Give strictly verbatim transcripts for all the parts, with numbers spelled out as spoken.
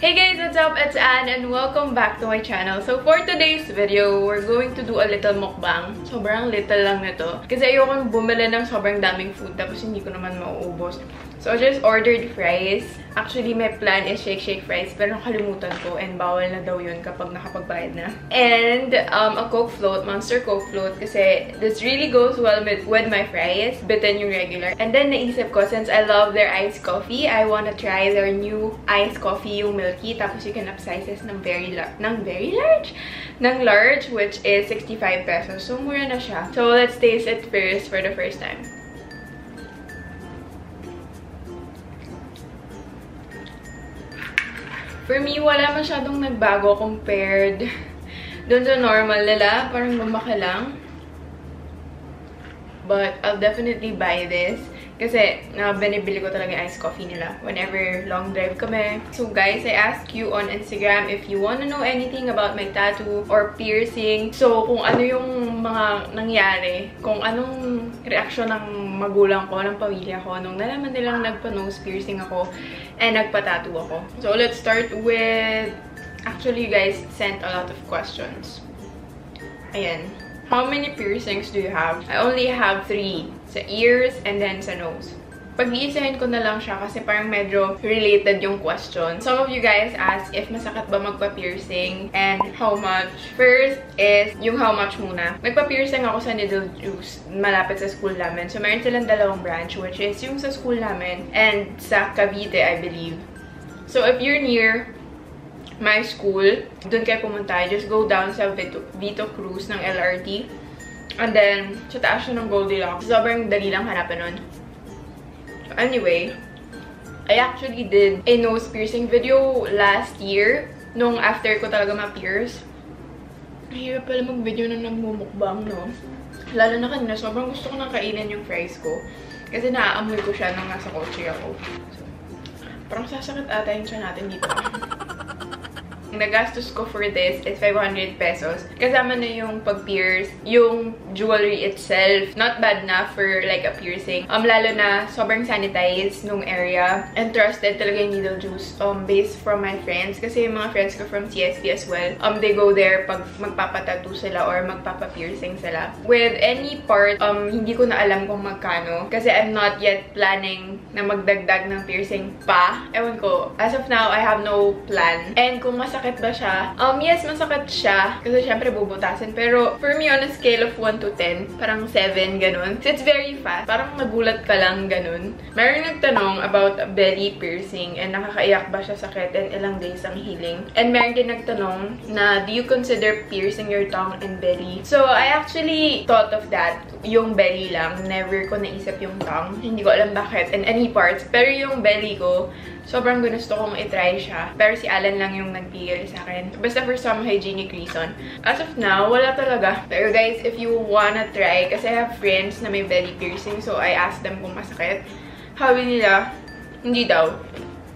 Hey guys, what's up? It's Anne and welcome back to my channel. So for today's video, we're going to do a little mukbang. Sobrang little lang nito. Kasi ayokong bumili ng sobrang daming food tapos hindi ko naman mauubos. So I just ordered fries. Actually, my plan is shake shake fries pero nakalimutan ko and bawal na daw yun kapag nakapagbayad na. And um, a Coke float, Monster Coke float kasi this really goes well with, with my fries. Bitin yung regular. And then naisip ko, since I love their iced coffee, I wanna try their new iced coffee, yung milk. Tapos you can upsizes ng very large, ng very large, ng large, which is sixty-five pesos. So mura na siya. So let's taste it first for the first time. For me, wala masyadong nagbago compared dun sa normal nila. Parang lumaki lang. But I'll definitely buy this. Kasi uh, binibili ko talaga yung iced coffee nila whenever long drive kami. So guys, I asked you on Instagram if you wanna know anything about my tattoo or piercing. So kung ano yung mga nangyari, kung anong reaksyon ng magulang ko, ng pamilya ko, nung nalaman nilang nagpa-nose piercing ako and nagpa-tattoo ako. So let's start with... Actually, you guys sent a lot of questions. Ayan. How many piercings do you have? I only have three. Sa ears and then sa nose. Pag-iisahin ko na lang siya kasi parang medyo related yung question. Some of you guys asked if masakit ba magpa-piercing and how much. First is yung how much muna. Nagpa-piercing ako sa Needle Juice malapit sa school namin. So meron silang dalawang branch which is yung sa school namin and sa Cavite, I believe. So if you're near my school, dun kayo pumunta, just go down sa Vito, Vito Cruz ng L R T. And then, sa taas siya ng Goldilocks. Sobrang dali lang hanapin nun. So anyway, I actually did a nose piercing video last year. Nung after ko talaga ma-pierce. Mahirap pala mag-video na nagmumukbang, no? Lalo na kanina, sobrang gusto ko nang kainin yung fries ko. Kasi naaamoy ko siya nung nasa kotse ako. So, parang sasakit ata yung siya natin dito. Nagastos ko for this is five hundred pesos. Kasama na yung pag-pierce, yung jewelry itself. Not bad na for like a piercing. Um, lalo na sobrang sanitized nung area. And trusted talaga yung Needle Juice um, based from my friends. Kasi yung mga friends ko from C S P as well, um, they go there pag magpapatattoo sila or magpapapiercing sila. With any part, um, hindi ko na alam kung magkano. Kasi I'm not yet planning na magdagdag ng piercing pa. Ewan ko. As of now, I have no plan. And kung mas Masakit ba siya? Um, yes, masakit siya. Kasi syempre bubutasin. Pero for me, on a scale of one to ten, parang seven, ganun. So it's very fast. Parang nagulat ka lang, ganun. Mayroon nagtanong about belly piercing and nakakaiyak ba siya sakit and ilang days ang healing. And mayroon din nagtanong na, do you consider piercing your tongue and belly? So I actually thought of that. Yung belly lang. Never ko naisip yung tongue. Hindi ko alam bakit and any parts. Pero yung belly ko, sobrang gusto kong itry siya. Pero si Alan lang yung nagpigil sa akin. Basta for some hygienic reason. As of now, wala talaga. Pero guys, if you wanna try, kasi I have friends na may belly piercing, so I asked them kung masakit. Habi nila, hindi daw.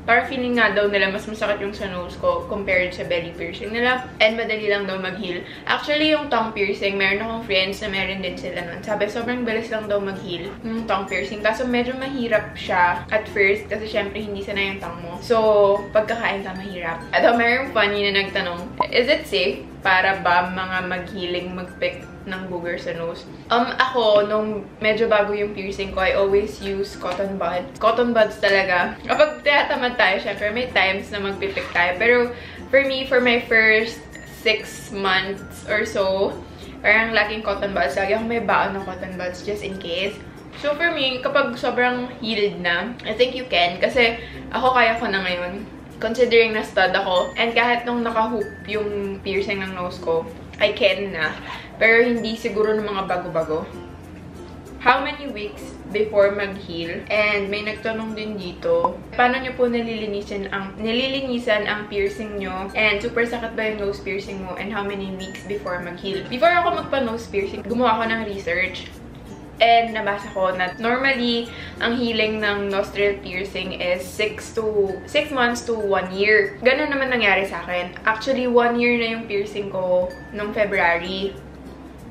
Parang feeling nga daw nila mas masakit yung sa nose ko compared sa belly piercing nila. And madali lang daw mag-heal. Actually, yung tongue piercing, meron akong friends na meron din sila nun. Sabi, sobrang bilis lang daw mag-heal yung tongue piercing. Kaso medyo mahirap siya at first kasi syempre hindi sanay yung tongue mo. So, pagkakain ka mahirap. At meron funny na nagtanong, is it safe para ba mga mag-healing mag-pick ng booger sa nose? Um, ako, nung medyo bago yung piercing ko, I always use cotton buds. Cotton buds talaga. Kapag tinatamad tayo, syempre may times na magpipik tayo. Pero for me, for my first six months or so, parang laking cotton buds. Lagi akong may baon ng cotton buds just in case. So for me, kapag sobrang healed na, I think you can. Kasi ako kaya ko na ngayon. Considering na-stud ako, and kahit nung naka-hoop yung piercing ng nose ko, I can na. Pero hindi siguro ng mga bago-bago. How many weeks before mag-heal? And may nagtanong din dito, paano nyo po nililinisan ang, nililinisan ang piercing nyo? And super sakit ba yung nose piercing mo? And how many weeks before mag-heal? Before ako magpa-nose piercing, gumawa ako ng research. And nabasa ko na normally, ang healing ng nostril piercing is six months to one year. Ganun naman nangyari sa akin. Actually, one year na yung piercing ko noong February.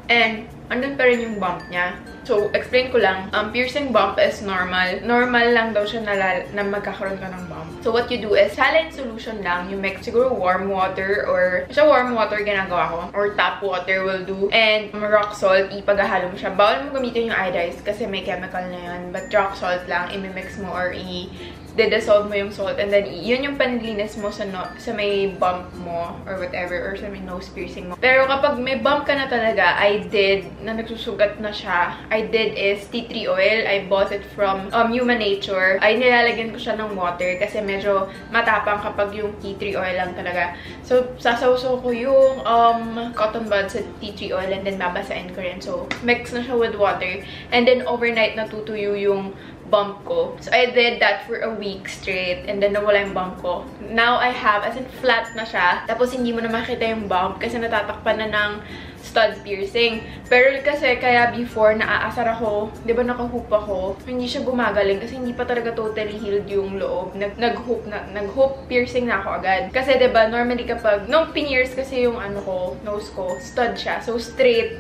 And andun pa rin yung bump niya. So, explain ko lang, um, piercing bump is normal. Normal lang daw siya na, na magkakaroon ka ng bump. So, what you do is, saline solution lang. You make siguro warm water or, siya warm water ginagawa ko. Or tap water will do. And um, rock salt, ipagahalo mo siya. Bawal mo gamitin yung iodized kasi may chemical na yun. But rock salt lang, imimix mo or i- de-dissolve mo yung salt, and then yun yung panlinis mo sa, no sa may bump mo or whatever, or sa may nose piercing mo. Pero kapag may bump ka na talaga, I did, na nagsusugat na siya, I did is tea tree oil. I bought it from um, Human Nature. Ay, nilalagyan ko siya ng water kasi medyo matapang kapag yung tea tree oil lang talaga. So, sasawso ko yung um, cotton bud sa tea tree oil and then babasain ko rin. So, mix na siya with water. And then, overnight natutuyo yung bump ko. So, I did that for a week straight and then nawala yung bump ko. Now, I have, as in flat na siya. Tapos, hindi mo na makita yung bump kasi natatakpan na ng stud piercing. Pero kasi, kaya before, naaasar ako, di ba nakahoop ako, hindi siya gumagaling kasi hindi pa talaga totally healed yung loob. Nag-hoop na, nag-hoop piercing na ako agad. Kasi, di ba, normally kapag, nung pineers kasi yung ano ko, nose ko, stud siya. So, straight.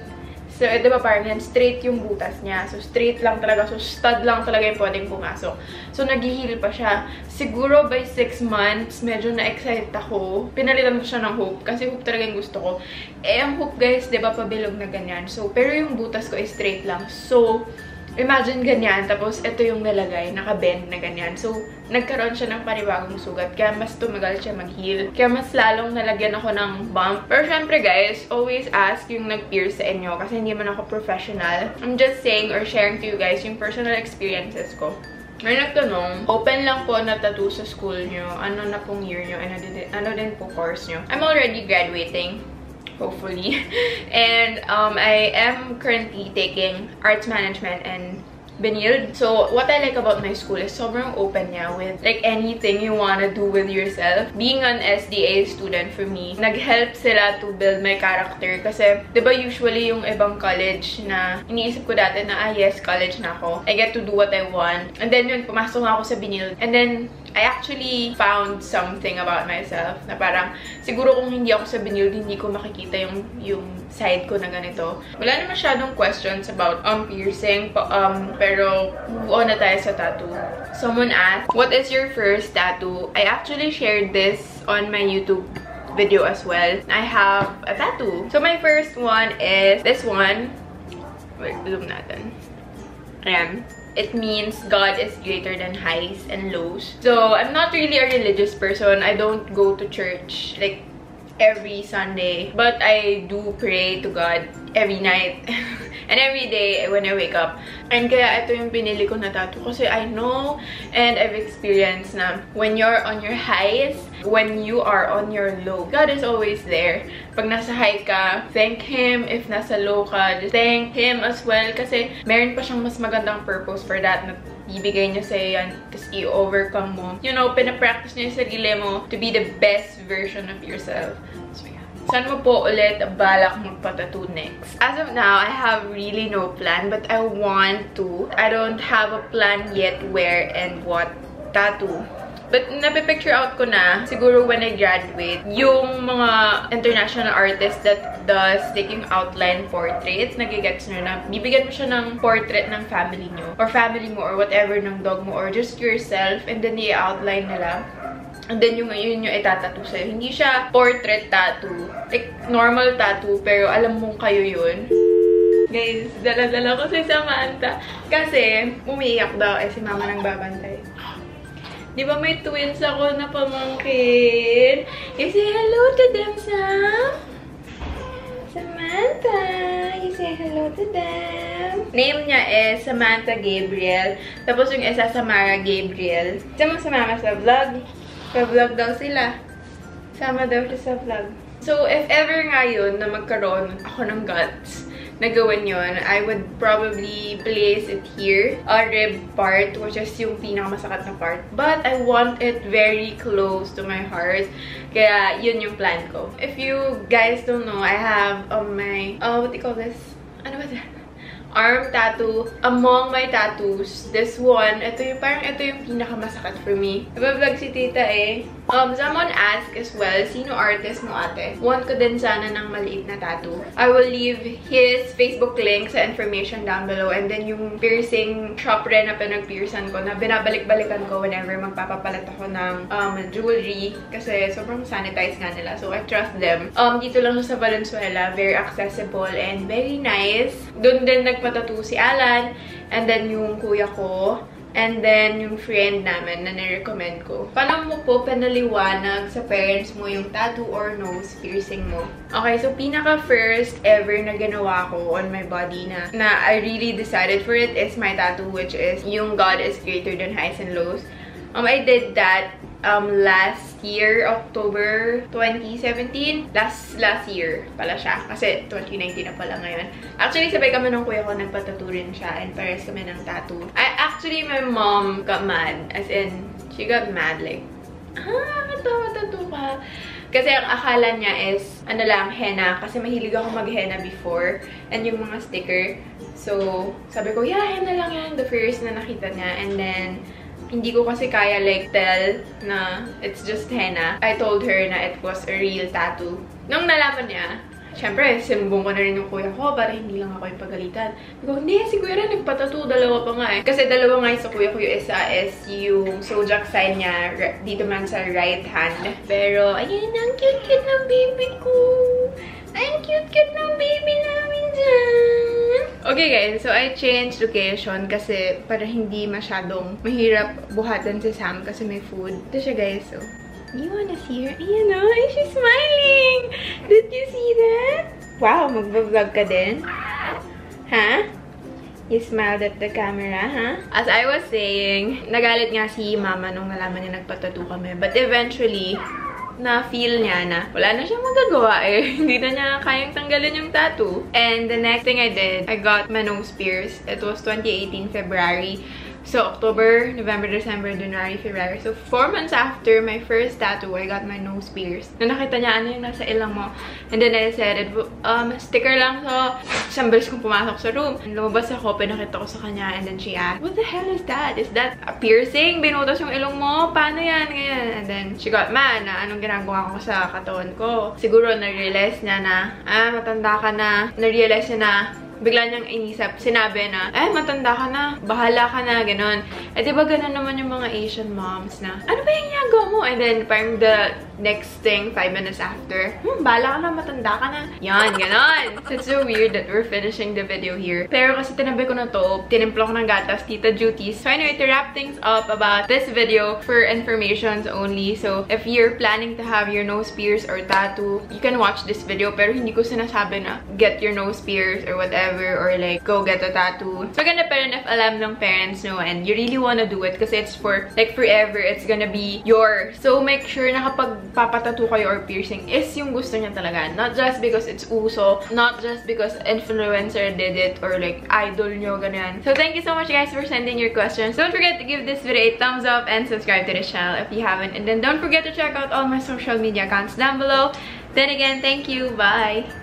So, eh, diba parang yan, straight yung butas niya. So, straight lang talaga. So, stud lang talaga yung pwedeng pumasok. So, nag-heal pa siya. Siguro by six months, medyo na-excite ako. Pinalitan ko siya ng hoop. Kasi hoop talaga yung gusto ko. Eh, ang hoop guys, diba pabilog na ganyan. So, pero yung butas ko is straight lang. So, imagine ganyan. Tapos, ito yung nalagay. Naka-bend na ganyan. So, nagkaroon siya ng panibagong sugat. Kaya, mas tumagal siya mag-heal. Kaya, mas lalong nalagyan ako ng bump. Pero, syempre, guys, always ask yung nag-pierce sa inyo. Kasi, hindi man ako professional. I'm just saying or sharing to you guys yung personal experiences ko. May nagtanong, open lang po na tattoo sa school nyo. Ano na pong year nyo? Ano din, ano din po course nyo? I'm already graduating. Hopefully. And um, I am currently taking arts management and Binyild. So, what I like about my school is sobrang open niya with like anything you wanna do with yourself. Being an S D A student for me, nag-help sila to build my character. Kasi, di ba usually yung ibang college na iniisip ko dati na, ah yes, college na ako. I get to do what I want. And then yun, pumasok na ako sa Binyild. And then, I actually found something about myself na parang, siguro kung hindi ako sa Binyild, hindi ko makikita yung, yung side ko na ganito. Wala na masyadong questions about um, piercing, um, pero move on na tayo sa tattoo. Someone asked, what is your first tattoo? I actually shared this on my YouTube video as well. I have a tattoo. So my first one is this one. Wait, zoom natin. Ayan. It means God is greater than highs and lows. So I'm not really a religious person. I don't go to church like every Sunday. But I do pray to God every night. And every day when I wake up. And kaya ito yung pinili ko na tattoo. Kasi I know and I've experienced na when you're on your highs, when you are on your low, God is always there. Pag nasa high ka, thank Him. If nasa low ka, thank Him as well. Kasi meron pa siyang mas magandang purpose for that na ibigay niya sa'yo yan. Kasi i-overcome mo. You know, pinapractice niya yung sarili mo to be the best version of yourself. So, saan mo po ulit balak magpatattoo next? As of now, I have really no plan, but I want to. I don't have a plan yet where and what tattoo. But napipicture out ko na, siguro when I graduate, yung mga international artists that does taking outline portraits, nagigets nyo na, bibigyan mo siya ng portrait ng family nyo, or family mo, or whatever ng dog mo, or just yourself, and then i-outline nila. And then yung yun yung itatattoo sa'yo. Hindi siya portrait tattoo. Like, normal tattoo, pero alam mong kayo yun. Guys, dala-dala ko si Samantha. Kasi, umiiyak daw eh si mama nang babantay. Di ba may twins ako na pamangkin? You say hello to them, Sam? Samantha, you say hello to them. Name niya is Samantha Gabriel. Tapos yung isa, Samara Gabriel. Sama sa mama sa vlog. Pag-vlog daw sila. Sama daw siya sa vlog. So, if ever nga yun na magkaroon ako ng guts na gawin yun, I would probably place it here. A rib part, which is yung pinakamasakit na part. But I want it very close to my heart. Kaya, yun yung plan ko. If you guys don't know, I have on my... Oh, what do you call this? Ano ba ito? arm tattoo among my tattoos. This one, ito yung parang ito yung pinakamasakit for me. Nabavlog si tita eh. Um, someone asked as well, sino artist mo ate? Want ko din sana ng maliit na tattoo. I will leave his Facebook link sa information down below, and then yung piercing shop rin na pinag-piercing ko na binabalik-balikan ko whenever magpapapalit ako ng um, jewelry kasi sobrang sanitized nga nila. So I trust them. Um, dito lang sa Valenzuela, very accessible and very nice. Doon din nagpatattoo si Alan, and then yung kuya ko, and then yung friend namin na nirecommend ko. Paano mo po panaliwanag sa parents mo yung tattoo or nose piercing mo? Okay, so pinaka first ever na ginawa ko on my body na, na I really decided for it is my tattoo, which is yung God is greater than highs and lows. Um, I did that um, last year, October twenty seventeen. Last last year pala siya. Kasi twenty nineteen na pala ngayon. Actually, sabay kami ng kuya ko, nagpatattoo rin siya. And pares kami ng tattoo. I, actually, my mom got mad. As in, she got mad. Like, ah, matattoo ka. Kasi ang akala niya is, ano lang, henna. Kasi mahilig ako mag-henna before. And yung mga sticker. So, sabi ko, yeah, henna lang yan. The first na nakita niya. And then, hindi ko kasi kaya like tell na it's just henna. I told her na it was a real tattoo. Nung nalaman niya, syempre, sinumbong ko na rin yung kuya ko para hindi lang ako yung pagalitan. Sabi ko, hindi, si kuya rin nagpatattoo. Dalawa pa nga eh. Kasi dalawa nga yung sa kuya ko. Yung isa is yung zodiac sign niya dito man sa right hand. Pero, ayun, ang cute-cute ng baby ko. Ang cute-cute ng baby namin dyan. Okay guys, so I changed location kasi para hindi masyadong mahirap buhatan si Sam kasi may food. Ito siya guys, so you wanna see her? Ayan o, oh, she's smiling! Did you see that? Wow, magbablog ka din? Huh? You smiled at the camera, huh? As I was saying, nagalit nga si mama nung nalaman niya nagpatattoo kami. But eventually, na-feel niya na wala na siyang magagawa eh. Hindi na niya kayang tanggalin yung tattoo. And the next thing I did, I got my nose pierced. It was twenty eighteen, February. So, October, November, December, January, February. So, four months after my first tattoo, I got my nose pierced. Na nakita niya, ano yung nasa ilang mo. And then I said, it, um, sticker lang. So, siyang bilis kong pumasok sa room. And lumabas ako, pinakita ko sa kanya. And then she asked, what the hell is that? Is that a piercing? Binutas yung ilong mo? Paano yan? Ganyan. And then she got mad na anong ginagawa ko sa katawan ko. Siguro, na-realize niya na, ah, matanda ka na. Na-realize niya na, bigla niyang inisip, sinabi na, eh, matanda ka na, bahala ka na, gano'n. Eh, diba gano'n naman yung mga Asian moms na, ano ba yung ginagawa mo? And then, parang the next thing, five minutes after, hmm, bahala ka na, matanda ka na. Yan, gano'n. So, it's so weird that we're finishing the video here. Pero kasi tinabi ko na to, tinimpla ko ng gatas, tita duties. So, anyway, to wrap things up about this video for informations only. So, if you're planning to have your nose pierced or tattoo, you can watch this video. Pero hindi ko sinasabi na, get your nose pierced or whatever. Or like, go get a tattoo. So, ganda pa rin if alam ng parents no, and you really wanna do it kasi it's for, like, forever. It's gonna be yours. So, make sure na kapag papatattoo kayo or piercing is yung gusto niya talaga. Not just because it's uso. Not just because influencer did it or like, idol nyo, ganyan. So, thank you so much guys for sending your questions. Don't forget to give this video a thumbs up and subscribe to the channel if you haven't. And then, don't forget to check out all my social media accounts down below. Then again, thank you. Bye!